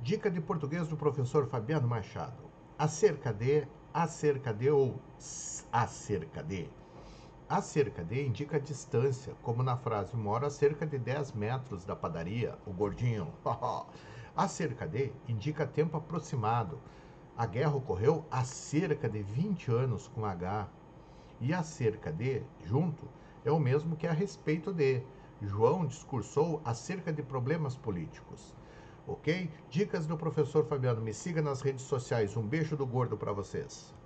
Dica de português do professor Fabiano Machado. Acerca de. Acerca de indica a distância, como na frase mora a cerca de 10 metros da padaria, o gordinho. Acerca de indica tempo aproximado. A guerra ocorreu há cerca de 20 anos com H. E acerca de, junto, é o mesmo que a respeito de. João discursou acerca de problemas políticos. Ok? Dicas do professor Fabiano. Me siga nas redes sociais. Um beijo do gordo para vocês.